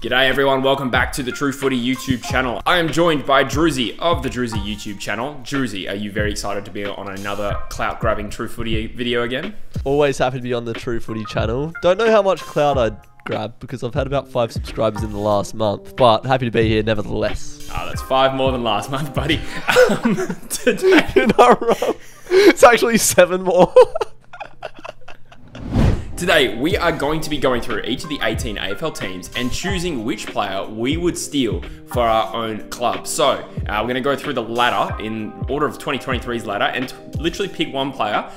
G'day everyone, welcome back to the True Footy YouTube channel. I am joined by Drewzy of the Drewzy YouTube channel. Drewzy, are you very excited to be on another clout-grabbing True Footy video again? Always happy to be on the True Footy channel. Don't know how much clout I'd grab because I've had about 5 subscribers in the last month, but happy to be here nevertheless. Ah, that's 5 more than last month, buddy. Today... You're not wrong. It's actually 7 more. Today, we are going to be going through each of the 18 AFL teams and choosing which player we would steal for our own club. So, we're going to go through the ladder in order of 2023's ladder and literally pick one player.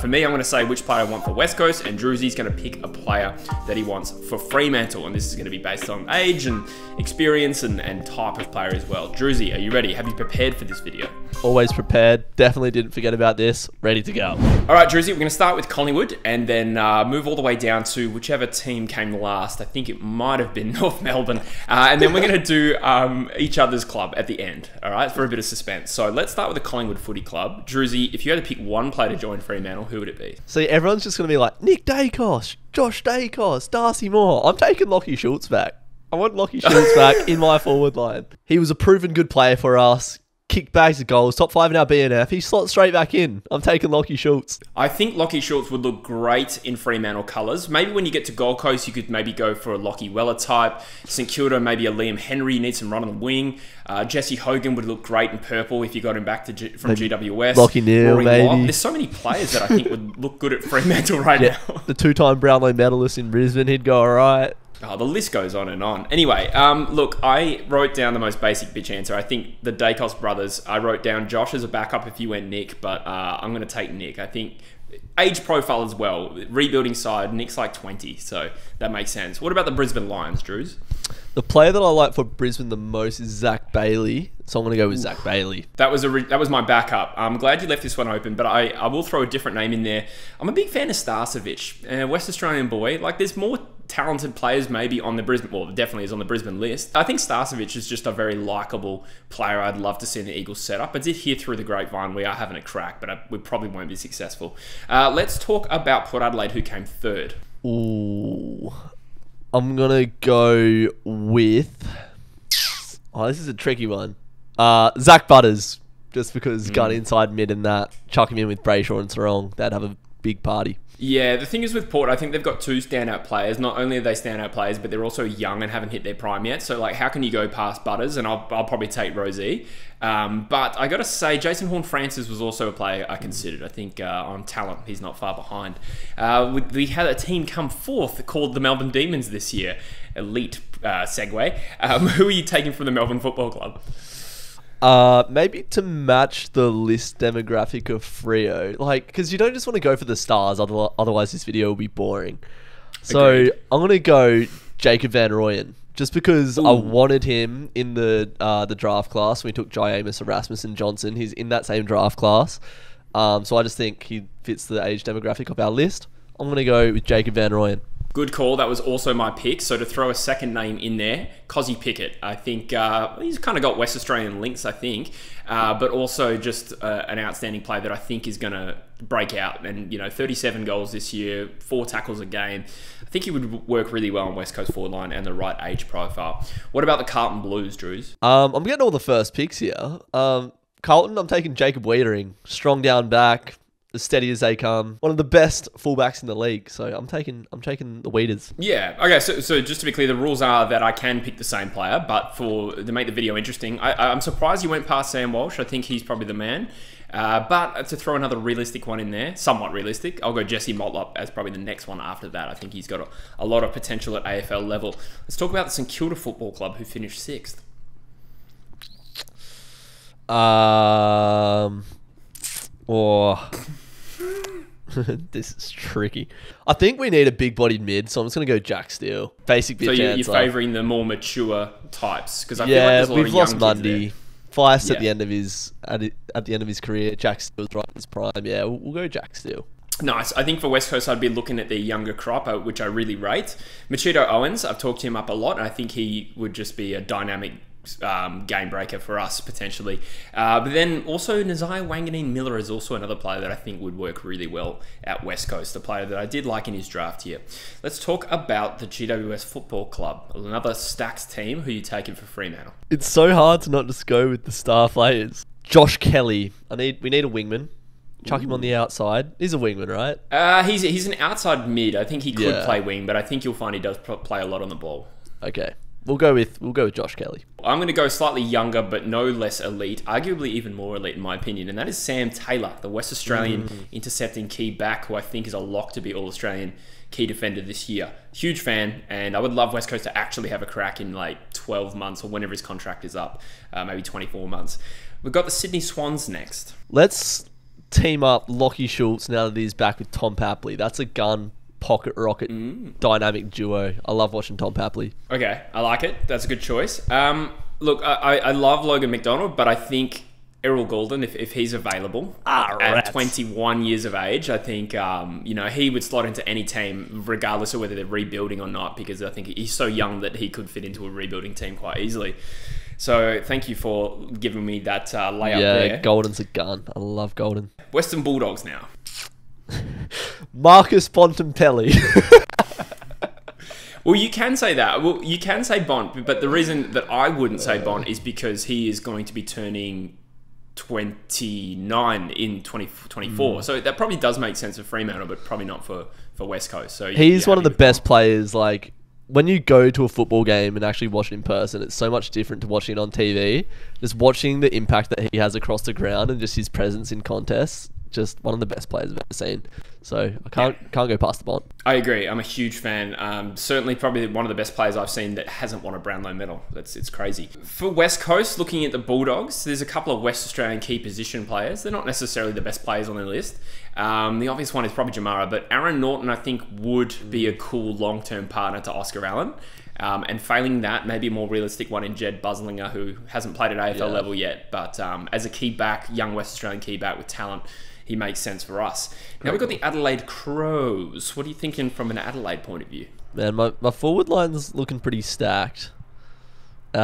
For me, I'm going to say which player I want for West Coast, and Drewzy's going to pick a player that he wants for Fremantle. And this is going to be based on age and experience and type of player as well. Drewzy, are you ready? Have you prepared for this video? Always prepared. Definitely didn't forget about this. Ready to go. All right, Drewzy, we're going to start with Collingwood and then move all the way down to whichever team came last. I think it might have been North Melbourne. And then we're going to do each other's club at the end, all right, for a bit of suspense. So let's start with the Collingwood Footy Club. Drewzy, if you had to pick one player to join Fremantle, who would it be? See, everyone's just going to be like, Nick Dacos, Josh Dacos, Darcy Moore. I'm taking Lachie Schultz back. I want Lachie Schultz back in my forward line. He was a proven good player for us. Kicked bags of goals, top 5 in our BNF. He slots straight back in. I'm taking Lachie Schultz. I think Lachie Schultz would look great in Fremantle colours. Maybe when you get to Gold Coast, you could maybe go for a Lockie Weller type. St. Kilda, maybe a Liam Henry. You need some run on the wing. Jesse Hogan would look great in purple if you got him back to GWS. Lockie Neal, maybe. There's so many players that I think would look good at Fremantle right now. The 2-time Brownlow medalist in Brisbane, he'd go all right. Oh, the list goes on and on. Anyway, look, I wrote down the most basic bitch answer. I think the Dacos brothers, I wrote down Josh as a backup if you went Nick, but I'm going to take Nick. I think age profile as well. Rebuilding side, Nick's like 20, so that makes sense. What about the Brisbane Lions, Drews? The player that I like for Brisbane the most is Zach Bailey, so I'm going to go with Zach Bailey. That was my backup. I'm glad you left this one open, but I will throw a different name in there. I'm a big fan of Stasevich, West Australian boy. Like, there's more talented players maybe on the Brisbane, well, definitely is on the Brisbane list. I think Stasevich is just a very likeable player I'd love to see in the Eagles setup. I did hear through the grapevine we are having a crack, but we probably won't be successful. Let's talk about Port Adelaide, who came third. Ooh... I'm going to go with... Oh, this is a tricky one. Zach Butters, just because gun inside mid and that. Chuck him in with Brayshaw and Serong. They'd have a big party. Yeah, the thing is with Port, I think they've got 2 standout players. Not only are they standout players, but they're also young and haven't hit their prime yet. So, like, how can you go past Butters? And I'll probably take Rosie. But I got to say, Jason Horne-Francis was also a player I considered. I think on talent, he's not far behind. We had a team come fourth called the Melbourne Demons this year. Elite segue. Who are you taking from the Melbourne Football Club? Maybe to match the list demographic of Freo, like, because you don't just want to go for the stars, otherwise this video will be boring. So agreed. I'm gonna go Jacob Van Royen, just because I wanted him in the draft class. We took Jai Amos, Erasmus, and Johnson. He's in that same draft class, so I just think he fits the age demographic of our list. I'm gonna go with Jacob Van Royen. Good call. That was also my pick. So to throw a second name in there, Cozzy Pickett. I think he's kind of got West Australian links, I think, but also just an outstanding player that I think is going to break out. And, you know, 37 goals this year, 4 tackles a game. I think he would work really well on West Coast forward line and the right age profile. What about the Carlton Blues, Drews? I'm getting all the first picks here. Carlton, I'm taking Jacob Wiedering. Strong down back. As steady as they come. One of the best fullbacks in the league. So I'm taking the Weeders. Yeah. Okay. So just to be clear, the rules are that I can pick the same player, but to make the video interesting, I'm surprised you went past Sam Walsh. I think he's probably the man. But to throw another realistic one in there, somewhat realistic, I'll go Jesse Motlop as probably the next one after that. I think he's got a lot of potential at AFL level. Let's talk about the St Kilda Football Club, who finished 6th. This is tricky. I think we need a big-bodied mid, so I'm just going to go Jack Steele. Basic bitch answer. So you're favouring the more mature types, because I feel like there's a lot of young kids there. Yeah, we've lost Mundy. Feist at the end of his career. Jack Steele's right in his prime. Yeah, we'll go Jack Steele. Nice. I think for West Coast, I'd be looking at their younger crop, which I really rate. Machito Owens, I've talked him up a lot, and I think he would just be a dynamic game breaker for us potentially. But then also Nazai Wanganeen-Miller is also another player that I think would work really well at West Coast, a player that I did like in his draft here. Let's talk about the GWS Football Club, another Stags team. Who you taking for Fremantle? It's so hard to not just go with the star players. Josh Kelly. We need a wingman. Chuck him on the outside. He's a wingman, right? He's an outside mid. I think he could play wing, but I think you'll find he does play a lot on the ball. Okay. We'll go with Josh Kelly. I'm going to go slightly younger, but no less elite, arguably even more elite in my opinion, and that is Sam Taylor, the West Australian intercepting key back, who I think is a lock to be All-Australian key defender this year. Huge fan, and I would love West Coast to actually have a crack in like 12 months or whenever his contract is up, maybe 24 months. We've got the Sydney Swans next. Let's team up Lachie Schultz now that he's back with Tom Papley. That's a gun. Pocket rocket dynamic duo. I love watching Tom Papley. Okay, I like it. That's a good choice. Look, I love Logan McDonald, but I think Errol Goulden, if he's available at 21 years of age, I think he would slot into any team, regardless of whether they're rebuilding or not, because I think he's so young that he could fit into a rebuilding team quite easily. So thank you for giving me that layup there. Yeah, Goulden's a gun. I love Goulden. Western Bulldogs now. Marcus Bontempelli. Well, you can say that. Well, you can say Bont, but the reason that I wouldn't say Bont is because he is going to be turning 29 in 2024. So that probably does make sense for Fremantle, but probably not for West Coast. So he's one of the best players. Like, when you go to a football game and actually watch it in person, it's so much different to watching it on TV. Just watching the impact that he has across the ground and just his presence in contests. Just one of the best players I've ever seen. So I can't go past the Bond. I agree. I'm a huge fan. Certainly probably one of the best players I've seen that hasn't won a Brownlow medal. It's crazy. For West Coast, looking at the Bulldogs, there's a couple of West Australian key position players. They're not necessarily the best players on their list. The obvious one is probably Jamara, but Aaron Norton, I think, would be a cool long-term partner to Oscar Allen. And failing that, maybe a more realistic one in Jed Buzzlinger, who hasn't played at AFL level yet, but as a key back, young West Australian key back with talent, he makes sense for us. Now we've got the Adelaide Crows. What are you thinking from an Adelaide point of view? Man, my forward line's looking pretty stacked. Where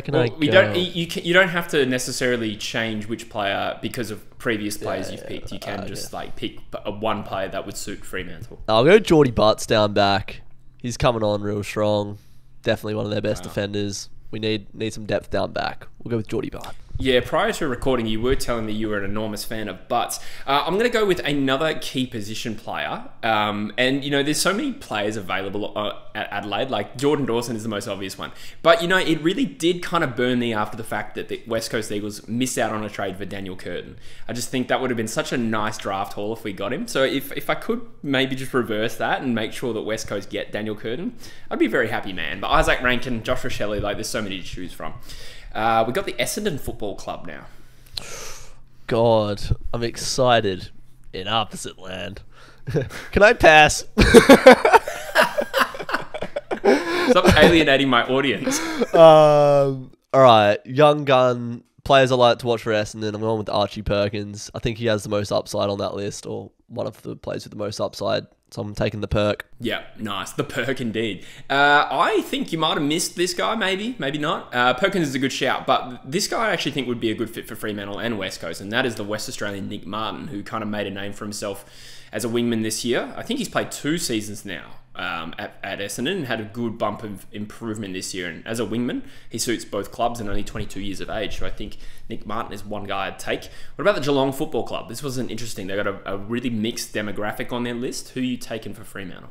can I go? You don't have to necessarily change which player because of previous players you've picked. You can just like pick one player that would suit Fremantle. I'll go Geordie Bartz down back. He's coming on real strong. Definitely one of their best defenders. We need some depth down back. We'll go with Geordie Bartz. Yeah, prior to recording, you were telling me you were an enormous fan of Butts. I'm going to go with another key position player. And, you know, there's so many players available at Adelaide. Like, Jordan Dawson is the most obvious one. But, you know, it really did kind of burn me after the fact that the West Coast Eagles missed out on a trade for Daniel Curtin. I just think that would have been such a nice draft haul if we got him. So if I could maybe just reverse that and make sure that West Coast get Daniel Curtin, I'd be a very happy man. But Isaac Rankin, Josh Rochelle, like, there's so many to choose from. We got the Essendon Football Club now. God, I'm excited in opposite land. Can I pass? Stop alienating my audience. All right, young gun players I like to watch for Essendon. I'm going with Archie Perkins. I think he has the most upside on that list, or one of the players with the most upside. So I'm taking the perk. Yeah, nice. The perk indeed. I think you might have missed this guy, maybe not. Perkins is a good shout, but this guy I actually think would be a good fit for Fremantle and West Coast, and that is the West Australian Nick Martin, who kind of made a name for himself as a wingman this year. I think he's played 2 seasons now at Essendon and had a good bump of improvement this year. And as a wingman, he suits both clubs and only 22 years of age. So I think Nick Martin is one guy I'd take. What about the Geelong Football Club? This wasn't interesting. They got a really mixed demographic on their list. Who are you taking for Fremantle?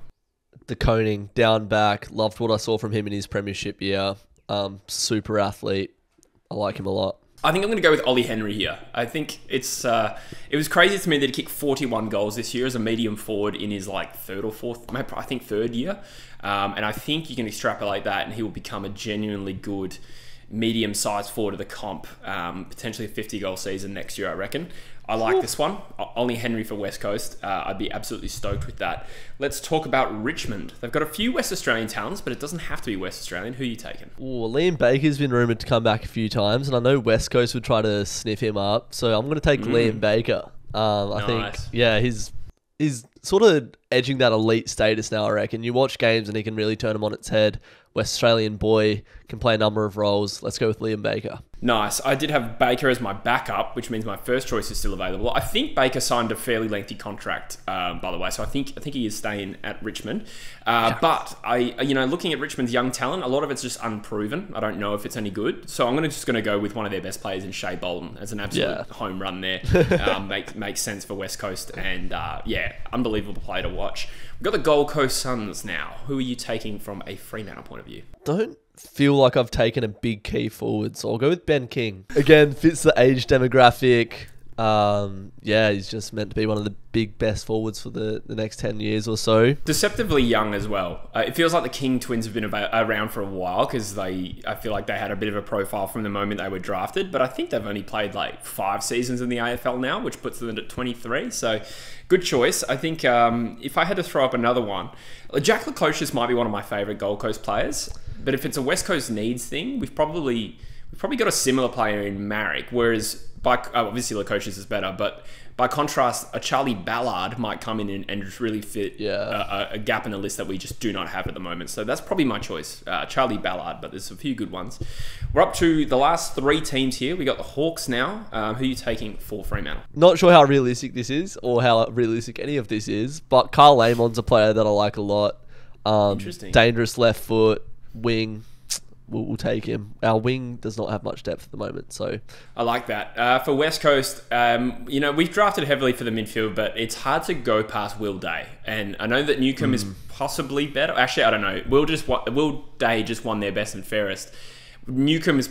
De Koning, down back. Loved what I saw from him in his premiership year. Super athlete. I like him a lot. I think I'm going to go with Ollie Henry here. I think it was crazy to me that he kicked 41 goals this year as a medium forward in his like third year. And I think you can extrapolate that and he will become a genuinely good medium-sized forward of the comp, potentially a 50-goal season next year, I reckon. I like this one. Ollie Henry for West Coast. I'd be absolutely stoked with that. Let's talk about Richmond. They've got a few West Australian talents, but it doesn't have to be West Australian. Who are you taking? Well, Liam Baker's been rumoured to come back a few times, and I know West Coast would try to sniff him up, so I'm going to take Liam Baker. I think he's sort of edging that elite status now, I reckon. You watch games and he can really turn them on its head. West Australian boy, can play a number of roles. Let's go with Liam Baker. Nice. I did have Baker as my backup, which means my first choice is still available. I think Baker signed a fairly lengthy contract, by the way, so I think he is staying at Richmond. But I looking at Richmond's young talent, a lot of it's just unproven. I don't know if it's any good, so I'm just going to go with one of their best players in Shea Bolton as an absolute home run there. Makes sense for West Coast, and unbelievable play to watch. We've got the Gold Coast Suns now. Who are you taking from a Fremantle point of view? Don't feel like I've taken a big key forward, so I'll go with Ben King. Again, fits the age demographic. He's just meant to be one of the big best forwards for the next 10 years or so. Deceptively young as well. It feels like the King twins have been around for a while, because I feel like they had a bit of a profile from the moment they were drafted, but I think they've only played like 5 seasons in the AFL now, which puts them at 23, so good choice. I think if I had to throw up another one, Jack Lacocious might be one of my favourite Gold Coast players, but if it's a West Coast needs thing, we've probably got a similar player in Marek, whereas obviously Lacocious is better, but by contrast, a Charlie Ballard might come in and just really fit a gap in the list that we just do not have at the moment. So that's probably my choice, Charlie Ballard, but there's a few good ones. We're up to the last 3 teams here. We got the Hawks now. Who are you taking for Fremantle? Not sure how realistic this is or how realistic any of this is, but Carl Amon's a player that I like a lot. Interesting. Dangerous left foot, wing. We'll take him. Our wing does not have much depth at the moment, so I like that. For West Coast, we've drafted heavily for the midfield, but it's hard to go past Will Day, and I know that Newcomb is possibly better. Actually, I don't know. Will Day just won their best and fairest. Newcomb is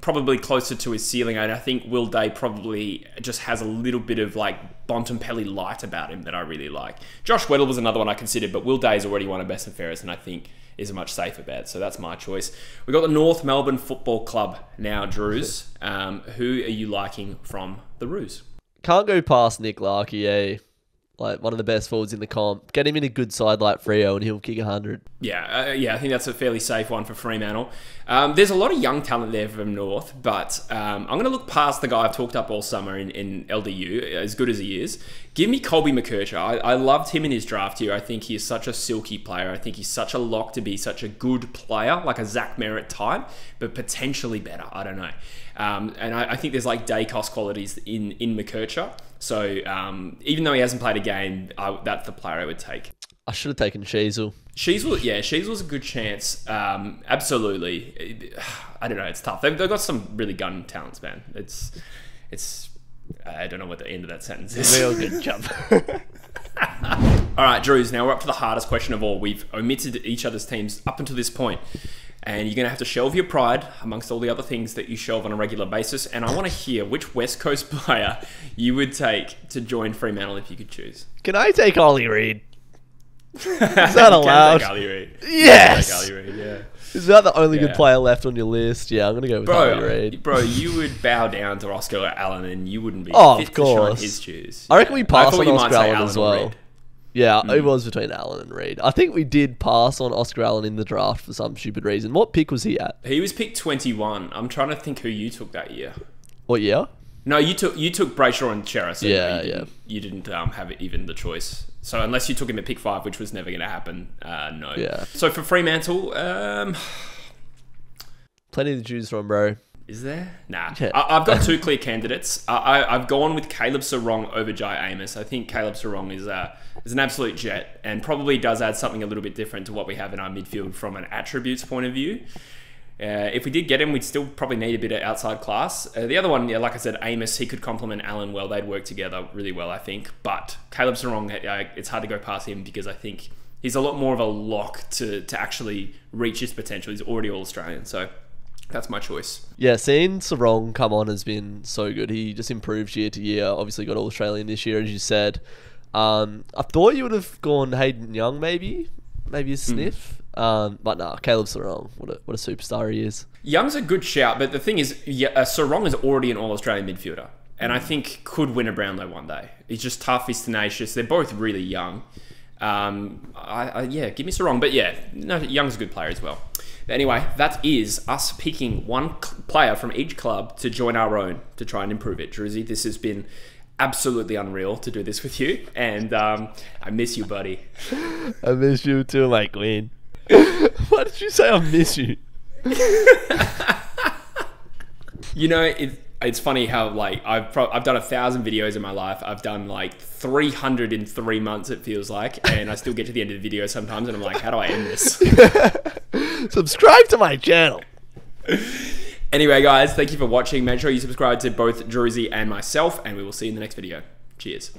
probably closer to his ceiling, and I think Will Day probably just has a little bit of like Bontempelli light about him that I really like. Josh Weddle was another one I considered, but Will Day's already won a best and fairest, and I think is a much safer bet. So that's my choice. We've got the North Melbourne Football Club now, Drews. Who are you liking from the Roos? Can't go past Nick Larkey, Like, one of the best forwards in the comp. Get him in a good side like Freo and he'll kick 100. I think that's a fairly safe one for Fremantle. There's a lot of young talent there from North, but I'm going to look past the guy I've talked up all summer in LDU, as good as he is. Give me Colby McKercher. I loved him in his draft year. I think he is such a silky player. I think he's such a lock to be such a good player, like a Zach Merritt type, but potentially better. I don't know. And I think there's like Dacos qualities in McKercher. So even though he hasn't played a game, that's the player I would take. I should have taken Sheasel. Sheasel's a good chance. Absolutely. I don't know. It's tough. They've got some really gun talents, man. It's. I don't know what the end of that sentence is. Real good jump. All right, Drews. Now we're up to the hardest question of all. We've omitted each other's teams up until this point. And you're going to have to shelve your pride amongst all the other things that you shelve on a regular basis. And I want to hear which West Coast player you would take to join Fremantle if you could choose. Can I take Ollie Reid? Is that allowed? Can I take Ollie Reid? Yes! Can I take Ollie Reid? Yeah. Is that the only good player left on your list? Yeah, I'm going to go with Ollie Reid. Bro, you would bow down to Oscar Allen and you wouldn't be fit of course. To shine his shoes. I reckon we passed on Oscar Allen as well. Reid. Yeah, it was between Allen and Reid. I think we did pass on Oscar Allen in the draft for some stupid reason. What pick was he at? He was pick 21. I'm trying to think who you took that year. What year? No, you took Brayshaw and Chera. So you didn't have even the choice. So unless you took him at pick 5, which was never going to happen, no. Yeah. So for Fremantle, plenty to choose from, bro. Is there? Nah. Yeah. I've got 2 clear candidates. I've gone with Caleb Serong over Jai Amos. I think Caleb Serong is an absolute jet and probably does add something a little bit different to what we have in our midfield from an attributes point of view. If we did get him, we'd still probably need a bit of outside class. The other one, like I said, Amos, he could complement Allen well. They'd work together really well, I think. But Caleb Serong, it's hard to go past him because I think he's a lot more of a lock to actually reach his potential. He's already All-Australian, so that's my choice. Yeah, seeing Serong come on has been so good. He just improves year to year. Obviously got All-Australian this year, as you said. I thought you would have gone Hayden Young, maybe a sniff. But no, Caleb Serong, what a superstar he is. Young's a good shout, but the thing is, Serong is already an All-Australian midfielder, and I think could win a Brownlow one day. He's just tough, he's tenacious. They're both really young. Give me Serong, but Young's a good player as well. Anyway, that is us picking one player from each club to join our own to try and improve it. Drewzy, this has been absolutely unreal to do this with you. And I miss you, buddy. I miss you too, my queen. Why did you say I miss you? You know, it's funny how, like, I've done 1,000 videos in my life. I've done like 300 in 3 months, it feels like, and I still get to the end of the video sometimes and I'm like, how do I end this? Subscribe to my channel. Anyway, guys, thank you for watching. Make sure you subscribe to both Drewzy and myself, and we will see you in the next video. Cheers.